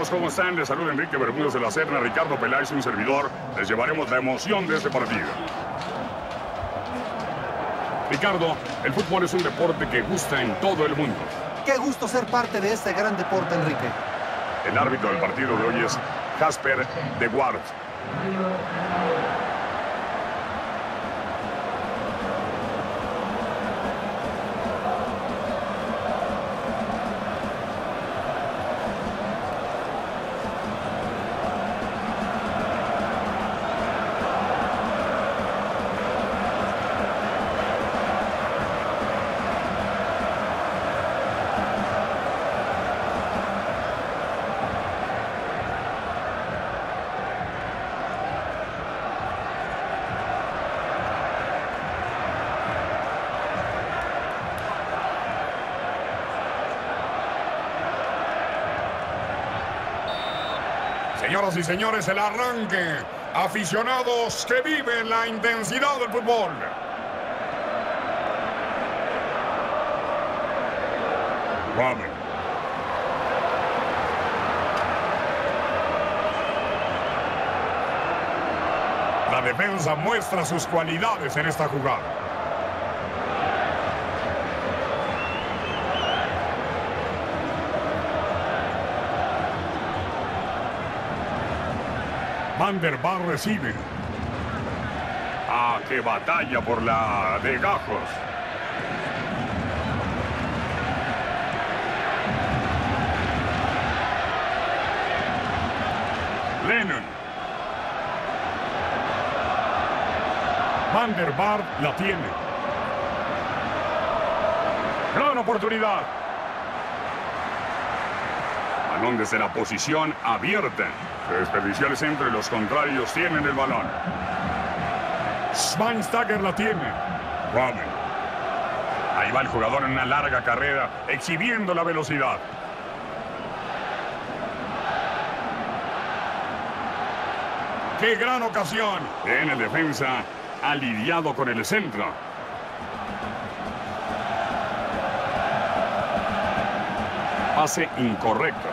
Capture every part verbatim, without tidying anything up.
amigos, ¿cómo están? Les saluda Enrique Bermúdez de la Serna, Ricardo Peláez y un servidor. Les llevaremos la emoción de este partido. Ricardo, el fútbol es un deporte que gusta en todo el mundo. Qué gusto ser parte de este gran deporte, Enrique. El árbitro del partido de hoy es Jasper De Guard. Señoras y señores, el arranque. Aficionados que viven la intensidad del fútbol. Robben. La defensa muestra sus cualidades en esta jugada. Van der Vaart recibe. ¡Ah, qué batalla por la de gajos! Lennon. Van der Vaart la tiene. ¡Gran oportunidad! Balón desde la posición abierta. Desperdiciales entre los contrarios tienen el balón. Schweinsteiger la tiene. Robben. Ahí va el jugador en una larga carrera, exhibiendo la velocidad. ¡Qué gran ocasión! En el defensa ha lidiado con el centro. Pase incorrecto.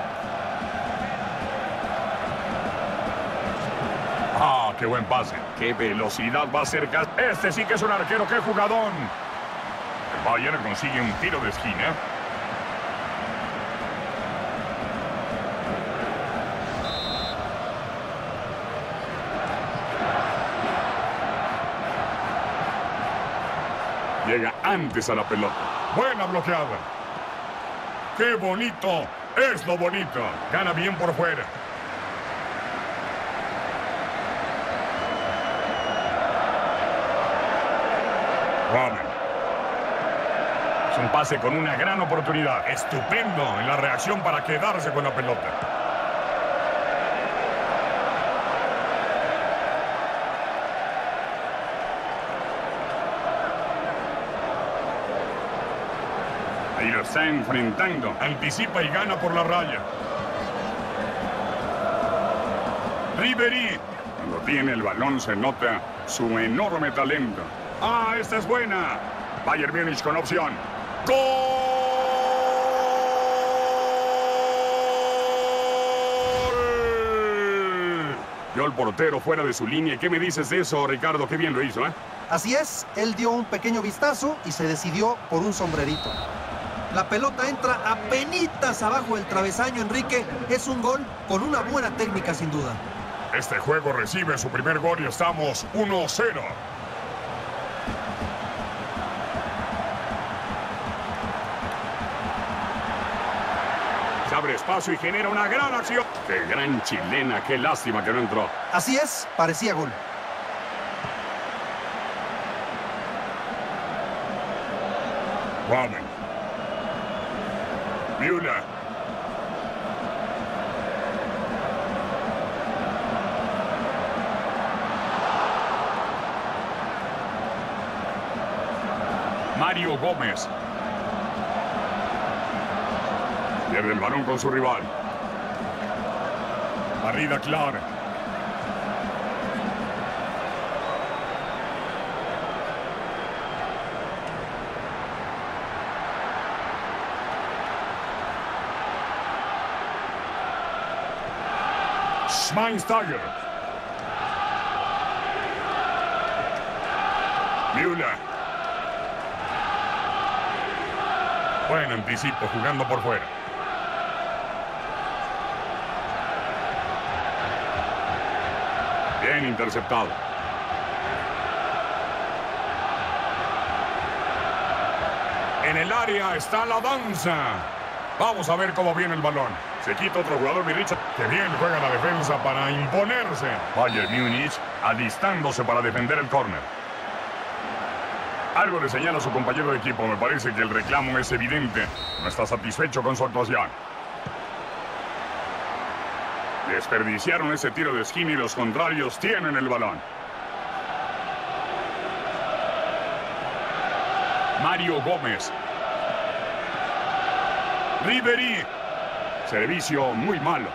¡Qué buen pase! ¡Qué velocidad va a cerca! ¡Este sí que es un arquero! ¡Qué jugadón! El Bayern consigue un tiro de esquina. Llega antes a la pelota. ¡Buena bloqueada! ¡Qué bonito! ¡Es lo bonito! Gana bien por fuera. Robben. Es un pase con una gran oportunidad. Estupendo en la reacción para quedarse con la pelota. Ahí lo está enfrentando. Anticipa y gana por la raya. Ribéry. Cuando tiene el balón se nota su enorme talento. ¡Ah, esta es buena! Bayern Múnich con opción. ¡Gol! Dio el portero fuera de su línea. ¿Qué me dices de eso, Ricardo? Qué bien lo hizo, ¿eh? Así es. Él dio un pequeño vistazo y se decidió por un sombrerito. La pelota entra apenitas abajo del travesaño, Enrique. Es un gol con una buena técnica, sin duda. Este juego recibe su primer gol y estamos uno a cero. Abre espacio y genera una gran acción. ¡Qué gran chilena! ¡Qué lástima que no entró! Así es, parecía gol. Robben. Müller. Mario Gómez. Pierde el balón con su rival. Barrida clara. Schweinsteiger. Müller. Buen anticipo jugando por fuera. Bien interceptado. En el área está la danza. Vamos a ver cómo viene el balón. Se quita otro jugador, mi Richard. Que bien juega la defensa para imponerse. Bayern Múnich alistándose para defender el córner. Algo le señala a su compañero de equipo. Me parece que el reclamo es evidente. No está satisfecho con su actuación. Desperdiciaron ese tiro de esquina y los contrarios tienen el balón. Mario Gómez. Ribéry. Servicio muy malo.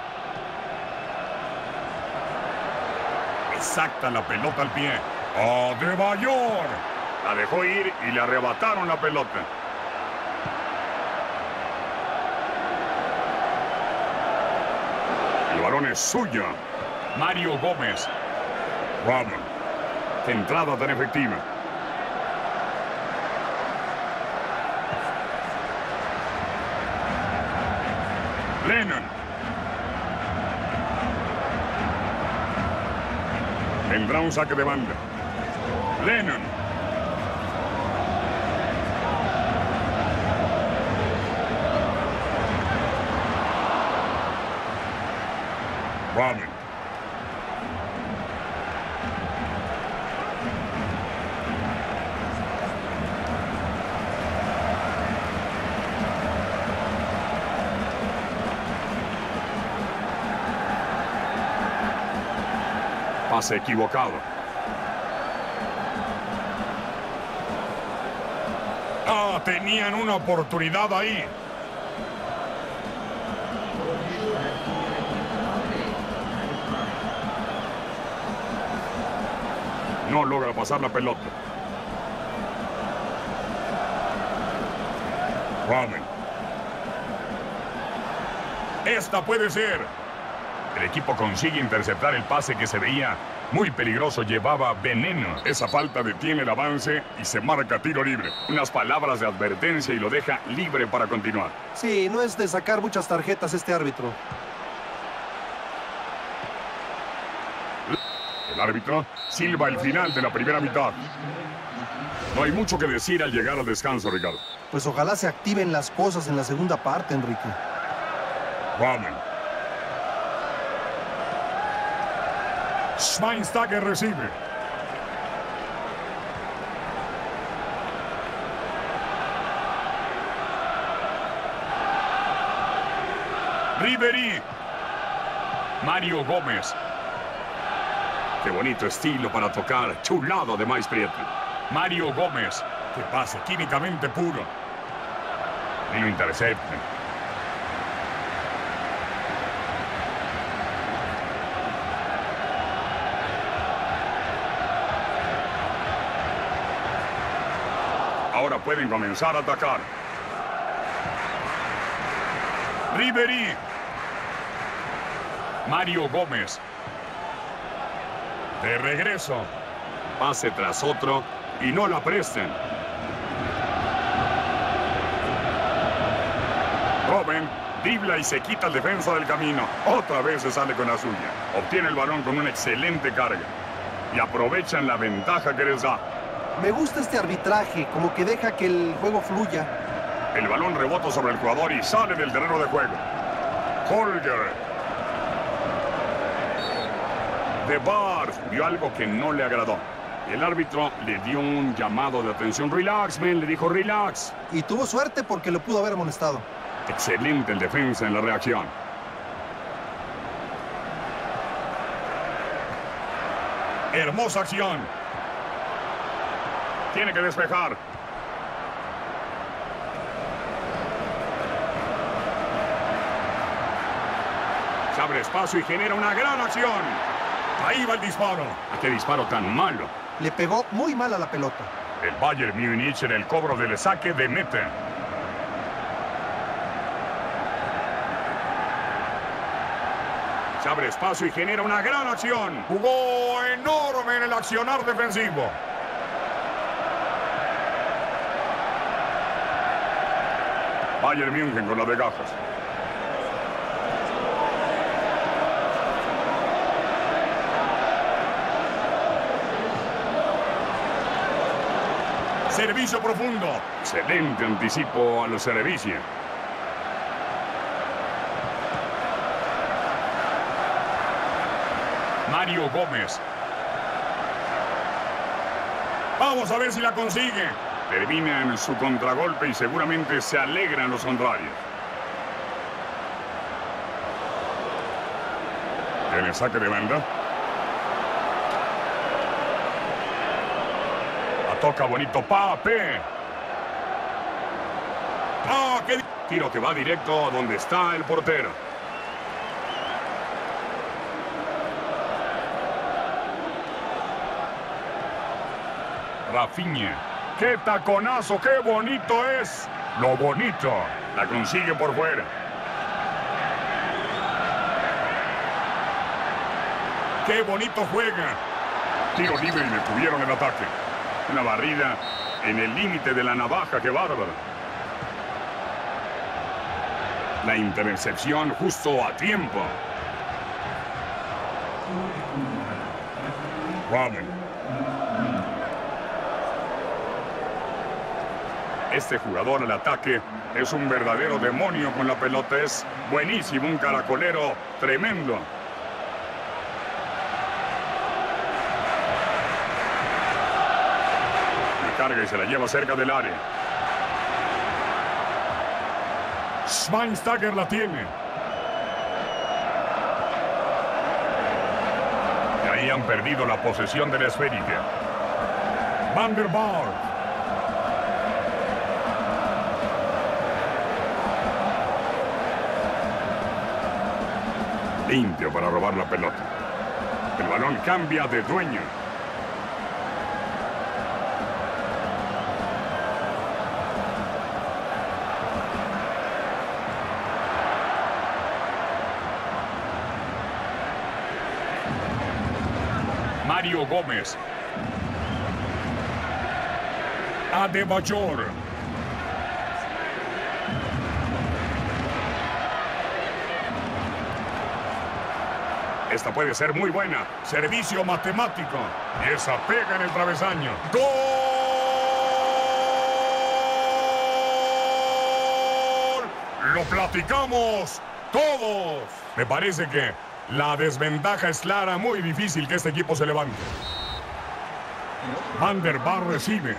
Exacta la pelota al pie. Adebayor. La dejó ir y le arrebataron la pelota. El balón es suyo. Mario Gómez. Robben. Qué entrada tan efectiva. Lennon. Tendrá un saque de banda. Lennon. Robben. Pase equivocado. Ah, tenían una oportunidad ahí. No logra pasar la pelota. Robben. Esta puede ser. El equipo consigue interceptar el pase que se veía muy peligroso, llevaba veneno. Esa falta detiene el avance y se marca tiro libre. Unas palabras de advertencia y lo deja libre para continuar. Sí, no es de sacar muchas tarjetas este árbitro. El árbitro silba el final de la primera mitad. No hay mucho que decir al llegar al descanso, Ricardo. Pues ojalá se activen las cosas en la segunda parte, Enrique. Vamos. Schweinsteiger recibe. Ribéry. Mario Gómez. Qué bonito estilo para tocar. Chulado de maíz prieto. Mario Gómez. Qué pase químicamente puro. Y lo intercepta. Ahora pueden comenzar a atacar. Ribéry. Mario Gómez. De regreso. Pase tras otro y no la presten. Robben dribla y se quita el defensa del camino. Otra vez se sale con la suya. Obtiene el balón con una excelente carga. Y aprovechan la ventaja que les da. Me gusta este arbitraje, como que deja que el juego fluya. El balón rebota sobre el jugador y sale del terreno de juego. Holger. De Guard vio algo que no le agradó. El árbitro le dio un llamado de atención. Relax, men, le dijo relax. Y tuvo suerte porque lo pudo haber amonestado. Excelente el defensa en la reacción. Hermosa acción. Tiene que despejar. Se abre espacio y genera una gran acción. Ahí va el disparo. ¡Qué disparo tan malo! Le pegó muy mal a la pelota. El Bayern Múnich en el cobro del saque de meta. Se abre espacio y genera una gran acción. Jugó enorme en el accionar defensivo. Bayern Múnich con la de gafas. Servicio profundo. Excelente anticipo a los servicios. Mario Gómez. Vamos a ver si la consigue. Termina en su contragolpe y seguramente se alegran los contrarios. En el saque de banda. La toca bonito Pape. ¡Ah, qué tiro que va directo a donde está el portero! Rafinha. ¡Qué taconazo! ¡Qué bonito es! ¡Lo bonito! La consigue por fuera. ¡Qué bonito juega! Tiro libre y le tuvieron el ataque. Una barrida en el límite de la navaja. ¡Qué bárbaro! La intercepción justo a tiempo. Robben. Este jugador al ataque es un verdadero demonio con la pelota. Es buenísimo, un caracolero tremendo. La carga y se la lleva cerca del área. Schweinsteiger la tiene. Y ahí han perdido la posesión de la esférica. Van der Vaart. Limpio para robar la pelota. El balón cambia de dueño. Mario Gómez. Adebayor. Esta puede ser muy buena. Servicio matemático. Y esa pega en el travesaño. ¡Gol! Lo platicamos todos. Me parece que la desventaja es clara. Muy difícil que este equipo se levante. Van der Vaart recibe.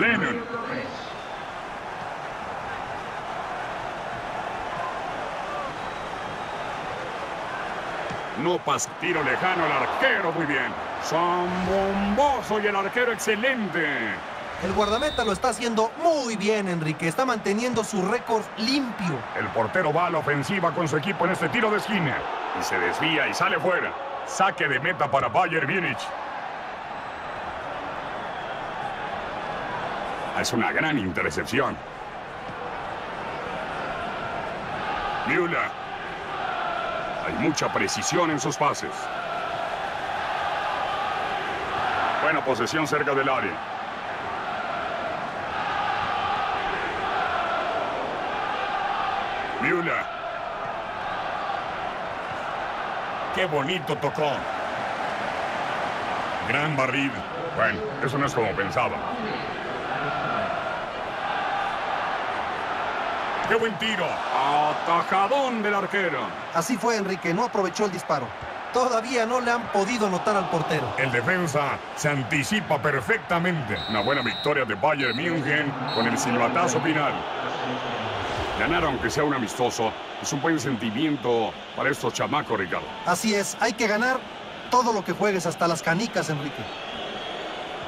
Lennon. No pasa. Tiro lejano, el arquero muy bien. Son bomboso y el arquero excelente. El guardameta lo está haciendo muy bien, Enrique. Está manteniendo su récord limpio. El portero va a la ofensiva con su equipo en este tiro de esquina. Y se desvía y sale fuera. Saque de meta para Bayern Múnich. Es una gran intercepción. Müller. Hay mucha precisión en sus pases. Buena posesión cerca del área. Müller. Qué bonito tocó. Gran barrida. Bueno, eso no es como pensaba. ¡Qué buen tiro! ¡Atajadón del arquero! Así fue, Enrique. No aprovechó el disparo. Todavía no le han podido anotar al portero. El defensa se anticipa perfectamente. Una buena victoria de Bayern Múnich con el silbatazo final. Ganar, aunque sea un amistoso, es un buen sentimiento para estos chamacos, Ricardo. Así es. Hay que ganar todo lo que juegues, hasta las canicas, Enrique.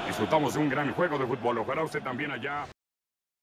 Disfrutamos de un gran juego de fútbol. Ojalá usted también allá...